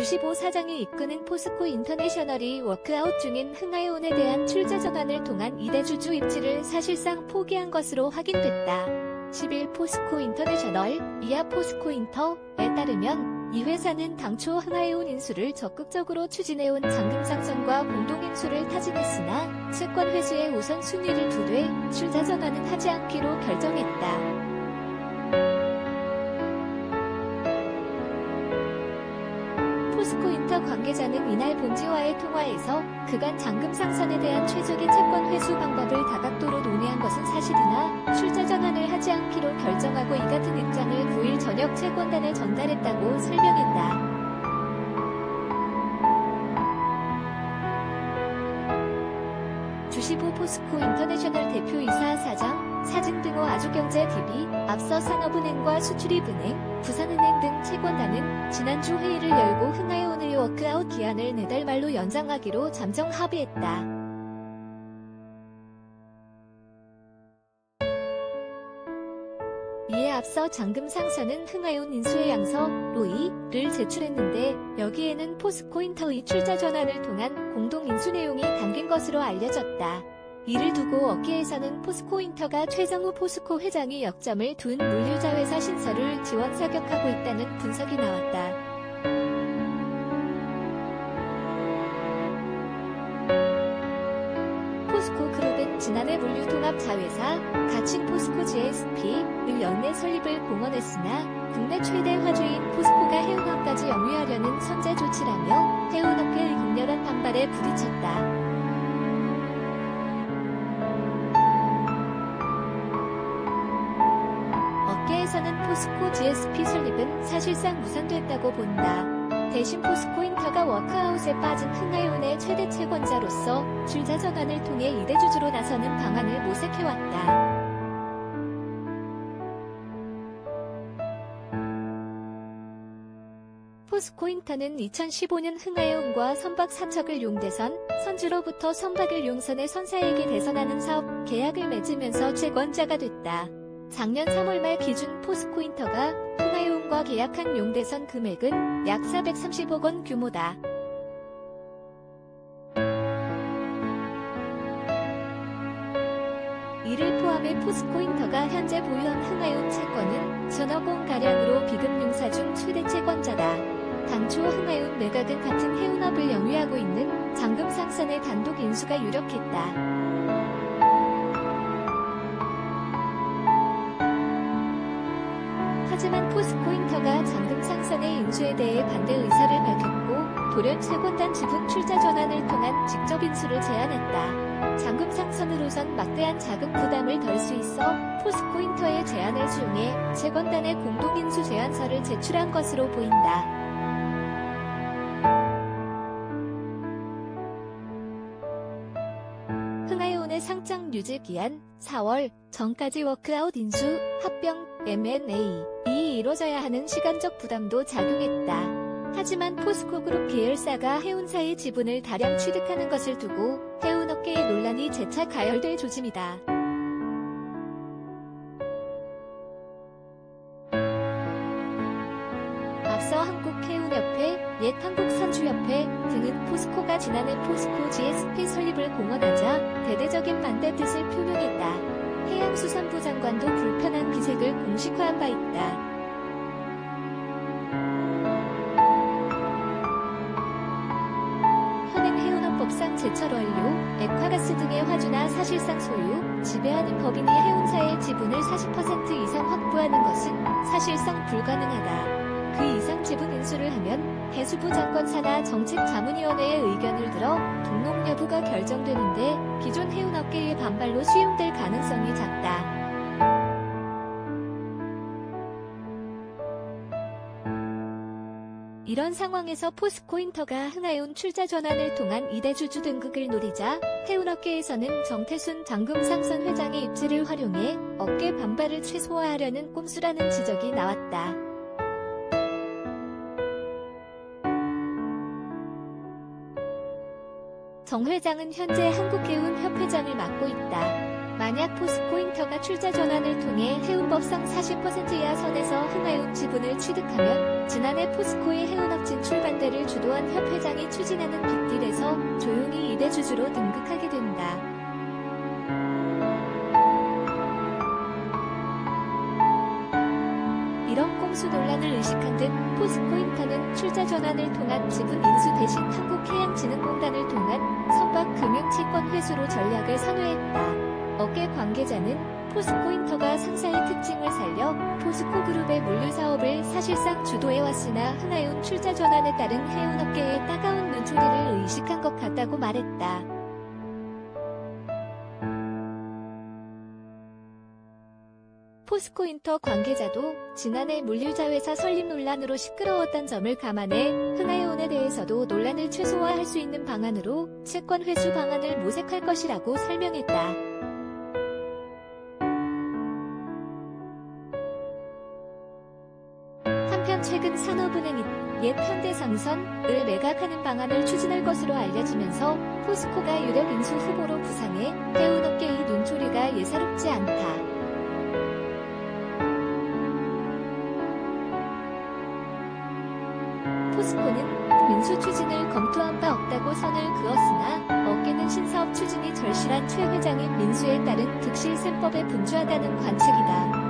주시보 사장이 이끄는 포스코 인터내셔널이 워크아웃 중인 흥아해운에 대한 출자저간을 통한 2대 주주 입지를 사실상 포기한 것으로 확인됐다. 10일 포스코 인터내셔널, 이하 포스코인터에 따르면 이 회사는 당초 흥아해운 인수를 적극적으로 추진해온 장금상선과 공동 인수를 타진했으나 채권 회수에 우선순위를 두되 출자저간은 하지 않기로 결정했다. 포스코인터 관계자는 이날 본지와의 통화에서 그간 장금상선에 대한 최적의 채권 회수 방법을 다각도로 논의한 것은 사실이나 출자전환을 하지 않기로 결정하고 이 같은 입장을 9일 저녁 채권단에 전달했다고 설명했다. 주시보 포스코 인터내셔널 대표이사 사장, 사진등호 아주경제TV, 앞서 산업은행과 수출입은행, 부산은행 등 채권단은 지난주 회의를 열고 흥아해운의 워크아웃 기한을 내달 말로 연장하기로 잠정 합의했다. 이에 앞서 장금상선은 흥아해운 인수의 양서 로이를 제출했는데 여기에는 포스코인터의 출자 전환을 통한 공동 인수 내용이 담긴 것으로 알려졌다. 이를 두고 업계에서는 포스코인터가 최정우 포스코 회장이 역점을 둔 물류자회사 신설을 지원 사격하고 있다는 분석이 나왔다. 포스코 그룹은 지난해 물류통합자회사, 가칭 포스코 GSP의 연내 설립을 공언했으나 국내 최대 화주인 포스코가 해운업까지 영위하려는 선제 조치라며 해운업계의 격렬한 반발에 부딪혔다. 업계에서는 포스코 GSP 설립은 사실상 무산됐다고 본다. 대신 포스코인터가 워크아웃에 빠진 흥아해운의 최대 채권자로서 출자저간을 통해 2대 주주로 나서는 방안을 모색해왔다. 포스코인터는 2015년 흥아해운과 선박 사척을 용대선, 선주로부터 선박을 용선해 선사에게 대선하는 사업 계약을 맺으면서 채권자가 됐다. 작년 3월 말 기준 포스코인터가 흥아해운과 계약한 용대선 금액은 약 430억 원 규모다. 이를 포함해 포스코인터가 현재 보유한 흥아해운 채권은 천억 원가량으로 비금융사 중 최대 채권자다. 당초 흥아해운 매각은 같은 해운업을 영위하고 있는 장금상선의 단독 인수가 유력했다. 하지만 포스코인터가 장금상선의 인수에 대해 반대 의사를 밝혔고 돌연 채권단 지분 출자 전환을 통한 직접 인수를 제안했다. 장금상선으로선 막대한 자금 부담을 덜 수 있어 포스코인터의 제안을 수용해 채권단의 공동인수 제안서를 제출한 것으로 보인다. 흥아해운의 상장 유지 기한 4월 전까지 워크아웃 인수, 합병, M&A 이 이뤄져야 하는 시간적 부담도 작용했다. 하지만 포스코그룹 계열사가 해운사의 지분을 다량 취득하는 것을 두고 해운업계의 논란이 재차 가열될 조짐이다. 앞서 한국해운협회, 옛 한국선주협회 등은 포스코가 지난해 포스코 GSP 설립을 공언하자 대대적인 반대 뜻을 표명했다. 해양수산부 장관도 불편한 기색을 공식화한 바 있다. 현행 해운업법상 제철원료, 액화가스 등의 화주나 사실상 소유, 지배하는 법인이 해운사의 지분을 40% 이상 확보하는 것은 사실상 불가능하다. 그 이상 지분 인수를 하면 해수부 장관사나 정책자문위원회의 의견을 들어 등록 여부가 결정되는데 기존 해운업계의 반발로 수용될 가능성이 작다. 이런 상황에서 포스코인터가 흥아해운 출자 전환을 통한 2대 주주 등극을 노리자 해운업계에서는 정태순 장금상선 회장의 입지를 활용해 업계 반발을 최소화하려는 꼼수라는 지적이 나왔다. 정 회장은 현재 한국해운협회장을 맡고 있다. 만약 포스코인터가 출자 전환을 통해 해운법상 40% 이하 선에서 흥아해운 지분을 취득하면 지난해 포스코의 해운업 진출 반대를 주도한 협 회장이 추진하는 빅딜에서 조용히 2대 주주로 등극하게 된다. 이런 꼼수 논란을 의식한 듯 포스코인터는 출자 전환을 통한 지분 인수 대신 한국해양진흥공단을 통한 선박금융채권 회수로 전략을 선회했다. 업계 관계자는 포스코인터가 상사의 특징을 살려 포스코그룹의 물류사업을 사실상 주도해왔으나 흥아해운 출자 전환에 따른 해운업계의 따가운 눈초리를 의식한 것 같다고 말했다. 포스코인터 관계자도 지난해 물류자회사 설립 논란으로 시끄러웠던 점을 감안해 흥아해운에 대해서도 논란을 최소화할 수 있는 방안으로 채권 회수 방안을 모색할 것이라고 설명했다. 최근 산업은행이 옛 현대상선을 매각하는 방안을 추진할 것으로 알려지면서 포스코가 유력 인수 후보로 부상해 해운업계의 눈초리가 예사롭지 않다. 포스코는 민수 추진을 검토한 바 없다고 선을 그었으나 업계는 신사업 추진이 절실한 최 회장인 민수에 따른 득실셈법에 분주하다는 관측이다.